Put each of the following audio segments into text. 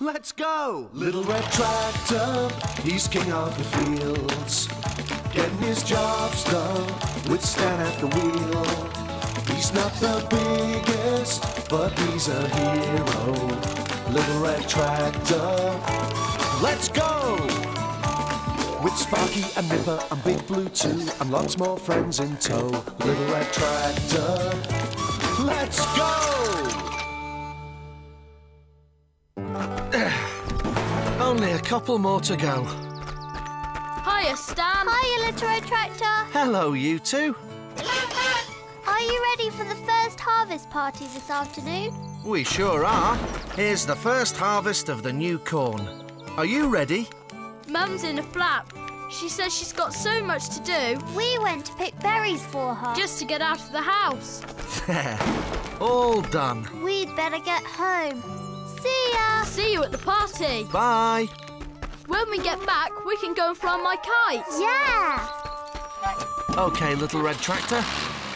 Let's go! Little Red Tractor, he's king of the fields. Getting his jobs done with Stan at the wheel. He's not the biggest, but he's a hero. Little Red Tractor, let's go! With Sparky and Nipper and Big Blue too, and lots more friends in tow. Little Red Tractor, let's go! Only a couple more to go. Hiya, Stan. Hiya, Little Red Tractor. Hello, you two. Are you ready for the first harvest party this afternoon? We sure are. Here's the first harvest of the new corn. Are you ready? Mum's in a flap. She says she's got so much to do. We went to pick berries for her. Just to get out of the house. There. All done. We'd better get home. See ya! See you at the party! Bye! When we get back, we can go and fly my kite! Yeah! OK, Little Red Tractor,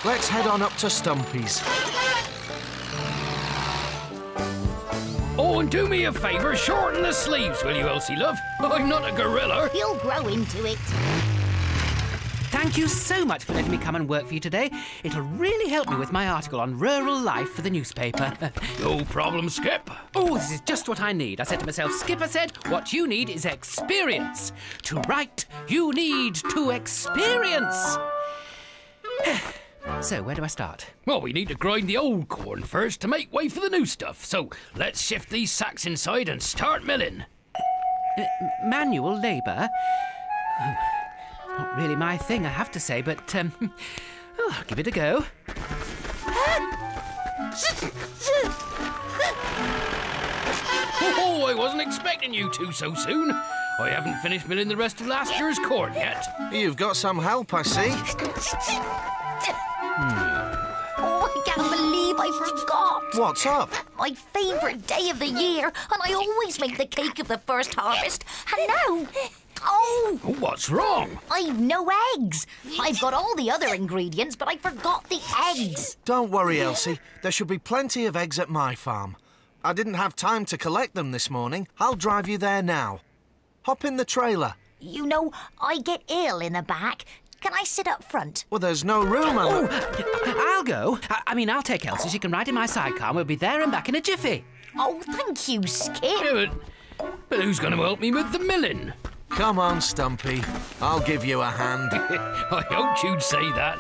let's head on up to Stumpy's. Oh, and do me a favour, shorten the sleeves, will you, Elsie Love? I'm not a gorilla! You'll grow into it. Thank you so much for letting me come and work for you today. It'll really help me with my article on rural life for the newspaper. No problem, Skip. Oh, this is just what I need. I said to myself, Skipper said, what you need is experience. To write, you need to experience. So, where do I start? Well, we need to grind the old corn first to make way for the new stuff. So, let's shift these sacks inside and start milling. Manual labour? Not really my thing, I have to say, but oh, I'll give it a go. Oh, I wasn't expecting you two so soon. I haven't finished milling the rest of last year's corn yet. You've got some help, I see. Oh, I can't believe I forgot. What's up? My favourite day of the year, and I always make the cake of the first harvest. And now... Oh! What's wrong? I've no eggs. I've got all the other ingredients, but I forgot the eggs. Don't worry, Elsie. There should be plenty of eggs at my farm. I didn't have time to collect them this morning. I'll drive you there now. Hop in the trailer. You know, I get ill in the back. Can I sit up front? Well, there's no room, Alan. Oh, I'll go. I mean, I'll take Elsie. She can ride in my sidecar and we'll be there and back in a jiffy. Oh, thank you, Skip. Yeah, but who's going to help me with the milling? Come on, Stumpy. I'll give you a hand. I hoped you'd say that.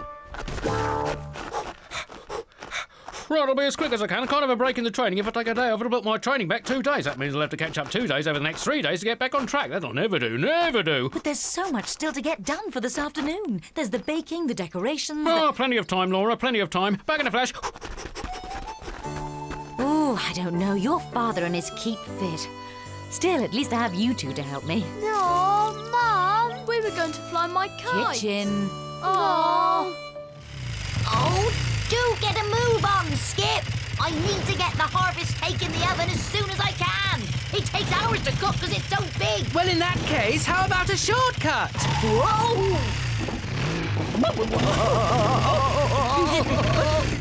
Right, I'll be as quick as I can. I can't have a break in the training. If I take a day off, it'll put my training back 2 days. That means I'll have to catch up 2 days over the next 3 days to get back on track. That'll never do, never do. But there's so much still to get done for this afternoon. There's the baking, the decorations... Oh, plenty of time, Laura, plenty of time. Back in a flash. Oh, I don't know. Your father and his keep fit. Still, at least I have you two to help me. Aww, Mum! We were going to fly my kite. Kitchen. Aww. Oh, do get a move on, Skip. I need to get the harvest cake in the oven as soon as I can. It takes hours to cook because it's so big. Well, in that case, how about a shortcut? Whoa!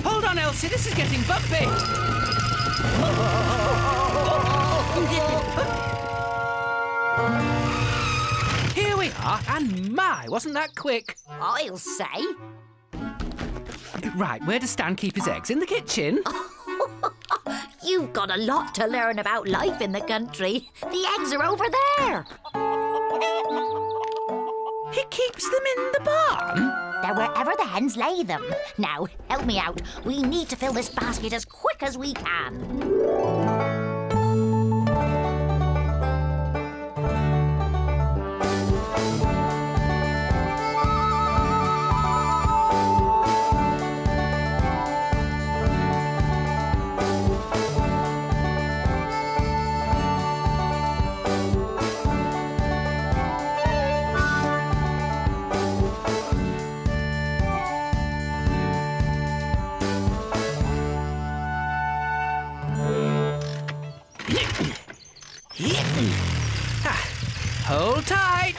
Hold on, Elsie. This is getting bumpy. Here we are, and my, wasn't that quick? I'll say. Right, where does Stan keep his eggs? In the kitchen? You've got a lot to learn about life in the country. The eggs are over there. He keeps them in the barn? They're wherever the hens lay them. Now, help me out. We need to fill this basket as quick as we can. Hold tight.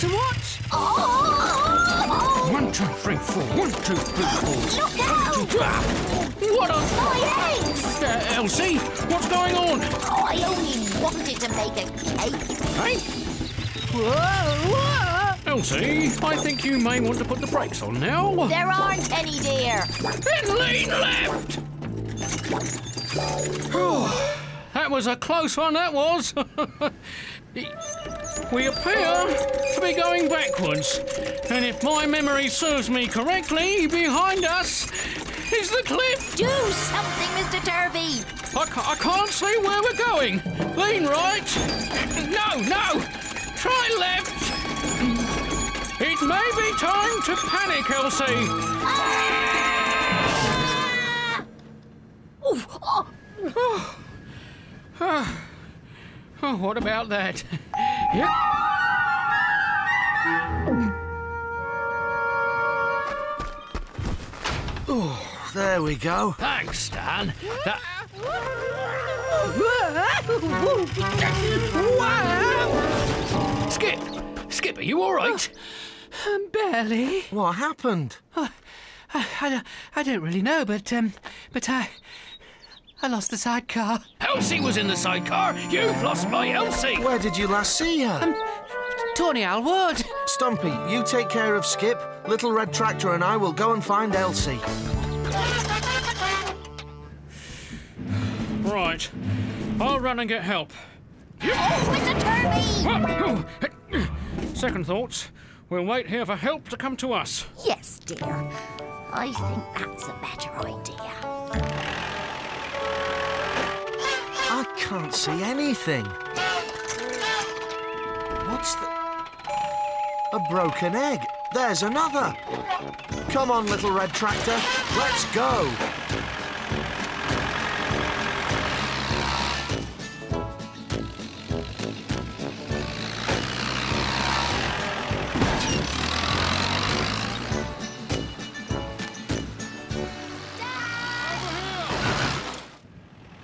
to watch. Oh. 1, 2, 3, 4. 1, 2, 3, 4. Look out! 1, 2, 3. What on? My eggs! Elsie, what's going on? Oh, I only wanted to make a cake. Hey? Whoa! Elsie, I think you may want to put the brakes on now. There aren't any, dear. And lean left! That was a close one, that was. We appear to be going backwards. And if my memory serves me correctly, behind us is the cliff. Do something, Mr. Turvey. I can't see where we're going. Lean right. No. Try left. It may be time to panic, Elsie. Oh, what about that? Yep. Oh, there we go. Thanks, Stan. Skip, are you all right? Barely. What happened? Oh, I don't really know, but I lost the sidecar. Elsie was in the sidecar. You've lost my Elsie. Where did you last see her? Tony Alwood. Stumpy, you take care of Skip. Little Red Tractor and I will go and find Elsie. Right. I'll run and get help. Oh, Mr. Turvey! Second thoughts. We'll wait here for help to come to us. Yes, dear. I think that's a better idea. I can't see anything. What's the... A broken egg. There's another. Come on, Little Red Tractor. Let's go.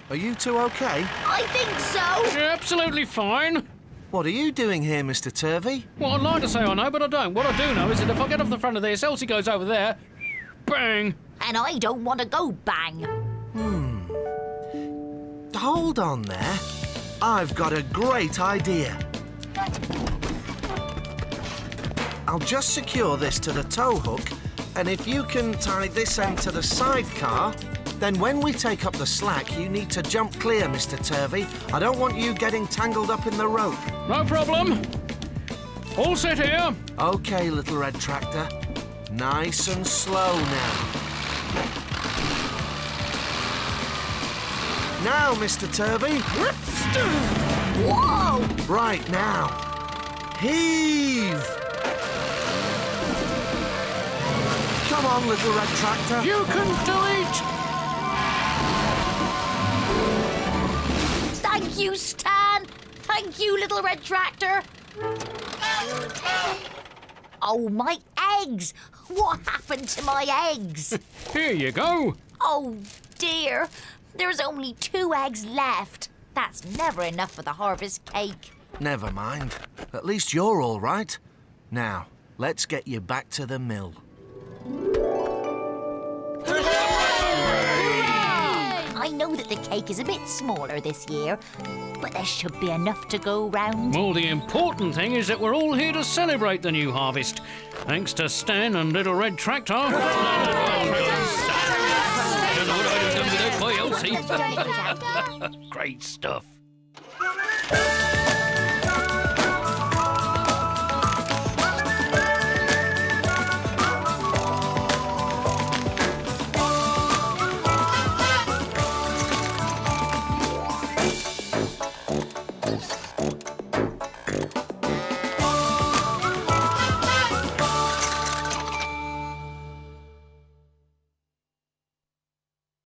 Are you two okay? I think so. You're absolutely fine. What are you doing here, Mr. Turvey? Well, I'd like to say I know, but I don't. What I do know is that if I get off the front of this, Elsie goes over there, bang. And I don't want to go bang. Hold on there. I've got a great idea. I'll just secure this to the tow hook, and if you can tie this end to the sidecar, then when we take up the slack, you need to jump clear, Mr. Turvey. I don't want you getting tangled up in the rope. No problem. All set here. OK, Little Red Tractor. Nice and slow now. Now, Mr. Turvey. Whoa! Right now. Heave! Come on, Little Red Tractor. You can do it! Thank you, Stan. Thank you, Little Red Tractor. Oh, my eggs. What happened to my eggs? Here you go. Oh, dear. There's only 2 eggs left. That's never enough for the harvest cake. Never mind. At least you're all right. Now, let's get you back to the mill. I know that the cake is a bit smaller this year, but there should be enough to go round. Well, the important thing is that we're all here to celebrate the new harvest, thanks to Stan and Little Red Tractor. Great stuff.